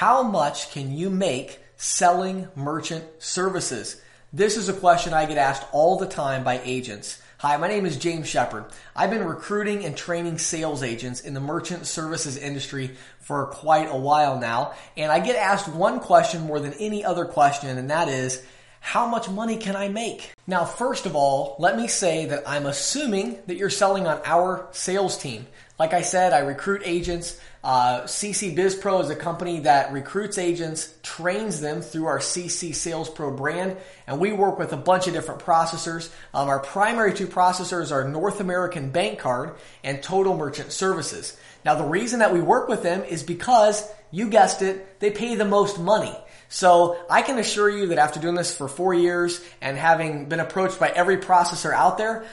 How much can you make selling merchant services? This is a question I get asked all the time by agents. Hi, my name is James Shepherd. I've been recruiting and training sales agents in the merchant services industry for quite a while now, and I get asked one question more than any other question, and that is, how much money can I make? Now, first of all, let me say that I'm assuming that you're selling on our sales team. Like I said, I recruit agents. CC Biz Pro is a company that recruits agents, trains them through our CC Sales Pro brand, and we work with a bunch of different processors. Our primary two processors are North American Bancard and Total Merchant Services. Now, the reason that we work with them is because, you guessed it, they pay the most money. So I can assure you that after doing this for 4 years and having been approached by every processor out there,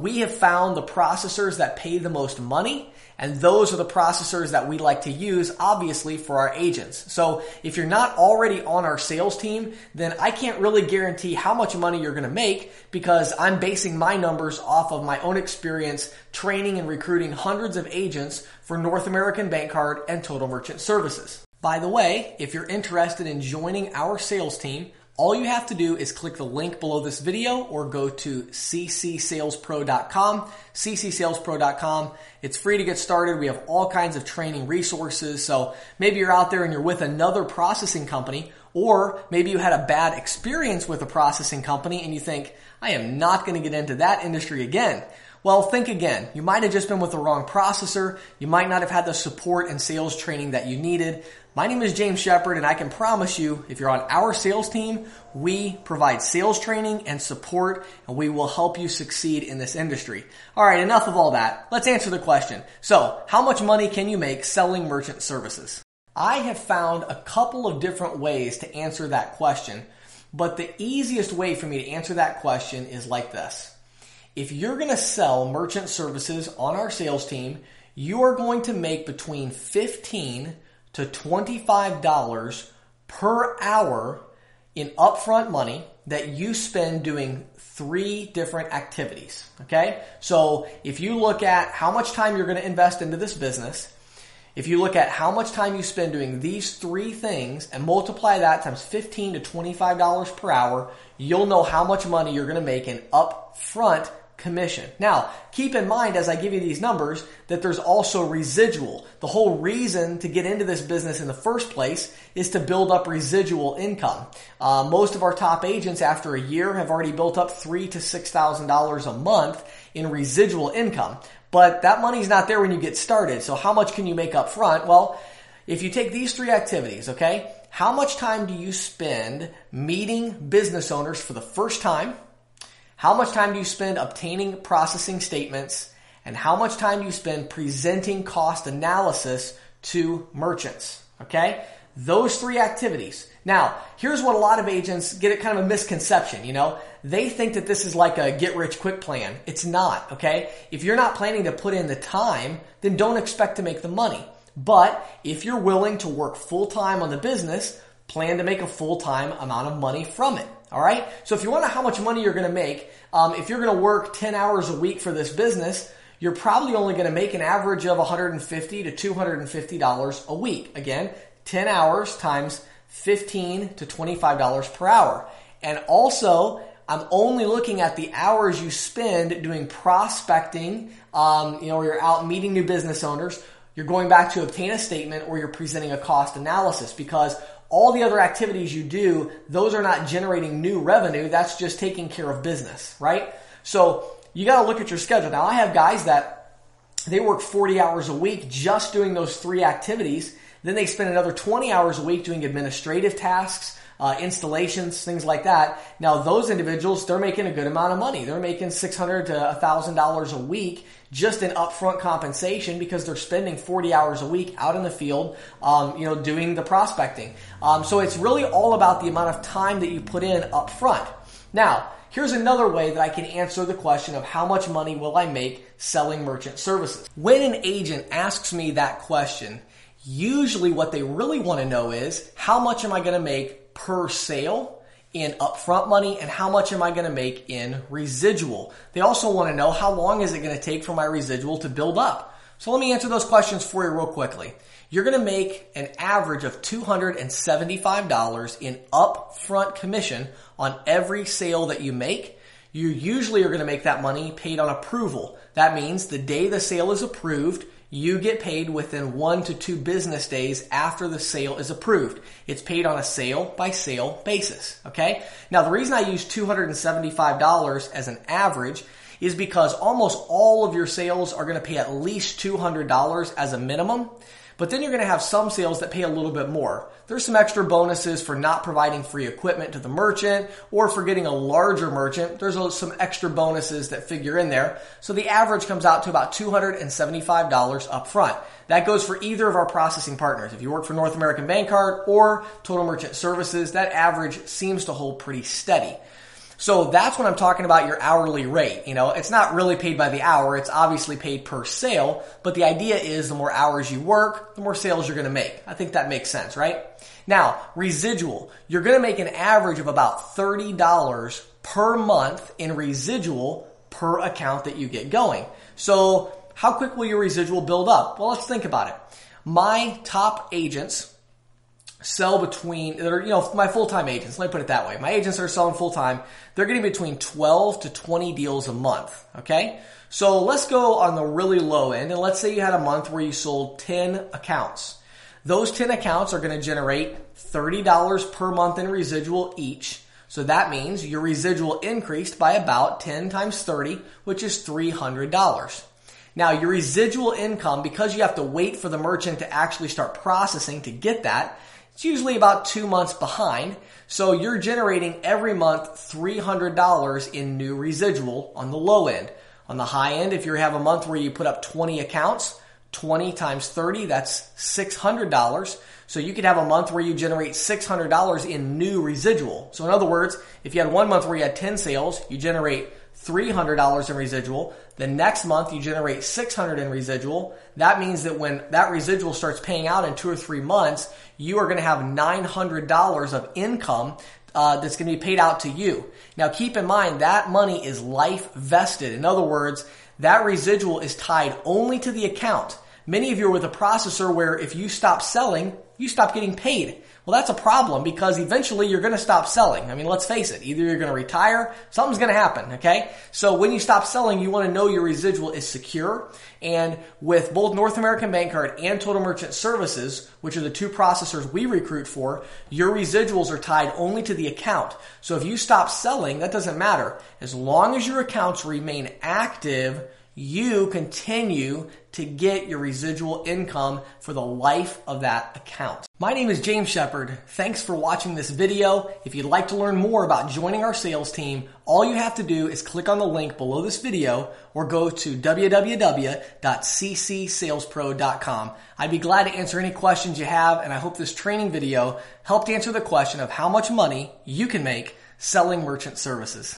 we have found the processors that pay the most money, and those are the processors that we like to use, obviously, for our agents. So if you're not already on our sales team, then I can't really guarantee how much money you're going to make because I'm basing my numbers off of my own experience training and recruiting hundreds of agents for North American Bancard and Total Merchant Services. By the way, if you're interested in joining our sales team, all you have to do is click the link below this video or go to ccsalespro.com, ccsalespro.com. It's free to get started. We have all kinds of training resources. So maybe you're out there and you're with another processing company, or maybe you had a bad experience with a processing company and you think, I am not going to get into that industry again. Well, think again. You might have just been with the wrong processor. You might not have had the support and sales training that you needed. My name is James Shepherd, and I can promise you, if you're on our sales team, we provide sales training and support, and we will help you succeed in this industry. All right, enough of all that. Let's answer the question. So, how much money can you make selling merchant services? I have found a couple of different ways to answer that question, but the easiest way for me to answer that question is like this. If you're going to sell merchant services on our sales team, you are going to make between $15 to $25 per hour in upfront money that you spend doing 3 different activities, okay? So if you look at how much time you're going to invest into this business, if you look at how much time you spend doing these 3 things and multiply that times $15 to $25 per hour, you'll know how much money you're going to make in upfront commission. Now, keep in mind as I give you these numbers that there's also residual. The whole reason to get into this business in the first place is to build up residual income. Most of our top agents after a year have already built up $3,000 to $6,000 a month in residual income, but that money's not there when you get started. So how much can you make up front? Well, if you take these 3 activities, okay, how much time do you spend meeting business owners for the first time? How much time do you spend obtaining processing statements? And how much time do you spend presenting cost analysis to merchants? Okay? Those 3 activities. Now, here's what a lot of agents get at, kind of a misconception, you know? They think that this is like a get-rich-quick plan. It's not, okay? If you're not planning to put in the time, then don't expect to make the money. But if you're willing to work full-time on the business, plan to make a full-time amount of money from it. All right. So if you want to know how much money you're going to make, if you're going to work 10 hours a week for this business, you're probably only going to make an average of $150 to $250 a week. Again, 10 hours times $15 to $25 per hour. And also, I'm only looking at the hours you spend doing prospecting, you're out meeting new business owners, you're going back to obtain a statement, or you're presenting a cost analysis, because all the other activities you do, those are not generating new revenue. That's just taking care of business, right? So you got to look at your schedule. Now, I have guys that they work 40 hours a week just doing those 3 activities. Then they spend another 20 hours a week doing administrative tasks, installations, things like that. Now, those individuals, they're making a good amount of money. They're making $600 to $1,000 a week just in upfront compensation because they're spending 40 hours a week out in the field, doing the prospecting. So it's really all about the amount of time that you put in upfront. Now, here's another way that I can answer the question of how much money will I make selling merchant services. When an agent asks me that question, usually what they really want to know is, how much am I going to make per sale in upfront money, and how much am I going to make in residual? They also want to know, how long is it going to take for my residual to build up? So let me answer those questions for you real quickly. you're going to make an average of $275 in upfront commission on every sale that you make. You usually are going to make that money paid on approval. That means the day the sale is approved, you get paid within 1 to 2 business days after the sale is approved. It's paid on a sale by sale basis, okay? Now, the reason I use $275 as an average is because almost all of your sales are going to pay at least $200 as a minimum, but then you're going to have some sales that pay a little bit more. There's some extra bonuses for not providing free equipment to the merchant, or for getting a larger merchant. There's some extra bonuses that figure in there. So the average comes out to about $275 up front. That goes for either of our processing partners. If you work for North American Bancard or Total Merchant Services, that average seems to hold pretty steady. So that's when I'm talking about your hourly rate. You know, it's not really paid by the hour. It's obviously paid per sale, but the idea is the more hours you work, the more sales you're going to make. I think that makes sense, right? Now, residual. You're going to make an average of about $30 per month in residual per account that you get going. So how quick will your residual build up? Well, let's think about it. My top agents sell between, my full-time agents, let me put it that way. My agents that are selling full-time, they're getting between 12 to 20 deals a month, okay? So let's go on the really low end, and let's say you had a month where you sold 10 accounts. Those 10 accounts are going to generate $30 per month in residual each. So that means your residual increased by about 10 times 30, which is $300. Now, your residual income, because you have to wait for the merchant to actually start processing to get that, it's usually about 2 months behind, so you're generating every month $300 in new residual on the low end. On the high end, if you have a month where you put up 20 accounts, 20 times 30, that's $600. So you could have a month where you generate $600 in new residual. So in other words, if you had 1 month where you had 10 sales, you generate $300 in residual. The next month you generate $600 in residual. That means that when that residual starts paying out in 2 or 3 months, you are going to have $900 of income that's going to be paid out to you. Now keep in mind that money is life vested. In other words, that residual is tied only to the account. Many of you are with a processor where if you stop selling, you stop getting paid. Well, that's a problem because eventually you're going to stop selling. I mean, let's face it. Either you're going to retire, something's going to happen, okay? So when you stop selling, you want to know your residual is secure. And with both North American Bancard and Total Merchant Services, which are the 2 processors we recruit for, your residuals are tied only to the account. So if you stop selling, that doesn't matter. As long as your accounts remain active, you continue to get your residual income for the life of that account. My name is James Shepherd. Thanks for watching this video. If you'd like to learn more about joining our sales team, all you have to do is click on the link below this video or go to www.ccsalespro.com. I'd be glad to answer any questions you have, and I hope this training video helped answer the question of how much money you can make selling merchant services.